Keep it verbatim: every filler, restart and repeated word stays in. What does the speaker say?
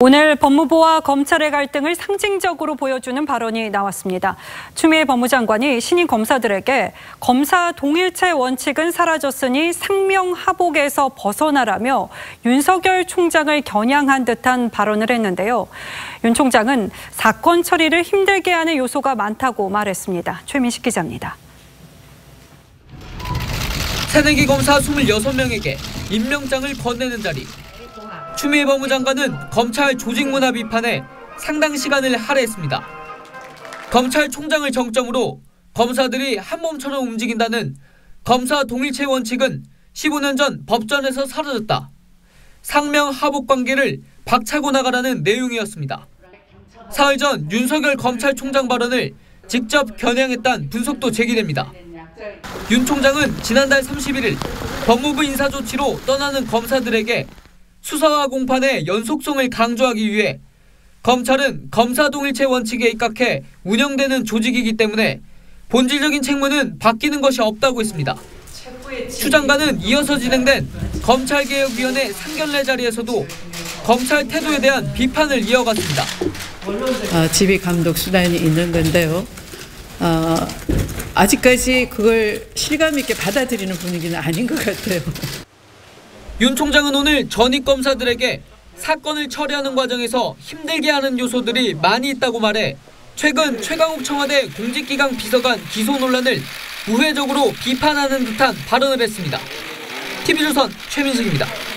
오늘 법무부와 검찰의 갈등을 상징적으로 보여주는 발언이 나왔습니다. 추미애 법무장관이 신임 검사들에게 검사 동일체 원칙은 사라졌으니 상명하복에서 벗어나라며 윤석열 총장을 겨냥한 듯한 발언을 했는데요. 윤 총장은 사건 처리를 힘들게 하는 요소가 많다고 말했습니다. 최민식 기자입니다. 새내기 검사 이십육 명에게 임명장을 건네는 자리. 추미애 법무장관은 검찰 조직문화 비판에 상당 시간을 할애했습니다. 검찰총장을 정점으로 검사들이 한 몸처럼 움직인다는 검사 동일체 원칙은 십오 년 전 법전에서 사라졌다. 상명하복 관계를 박차고 나가라는 내용이었습니다. 사흘 전 윤석열 검찰총장 발언을 직접 겨냥했다는 분석도 제기됩니다. 윤 총장은 지난달 삼십일일 법무부 인사조치로 떠나는 검사들에게 수사와 공판의 연속성을 강조하기 위해 검찰은 검사 동일체 원칙에 입각해 운영되는 조직이기 때문에 본질적인 책무는 바뀌는 것이 없다고 했습니다. 추 장관은 이어서 진행된 검찰개혁위원회 상견례 자리에서도 검찰 태도에 대한 비판을 이어갔습니다. 어, 지휘 감독 수단이 있는 건데요. 어, 아직까지 그걸 실감 있게 받아들이는 분위기는 아닌 것 같아요. 윤 총장은 오늘 전직 검사들에게 사건을 처리하는 과정에서 힘들게 하는 요소들이 많이 있다고 말해 최근 최강욱 청와대 공직기강 비서관 기소 논란을 우회적으로 비판하는 듯한 발언을 했습니다. 티비조선 최민식입니다.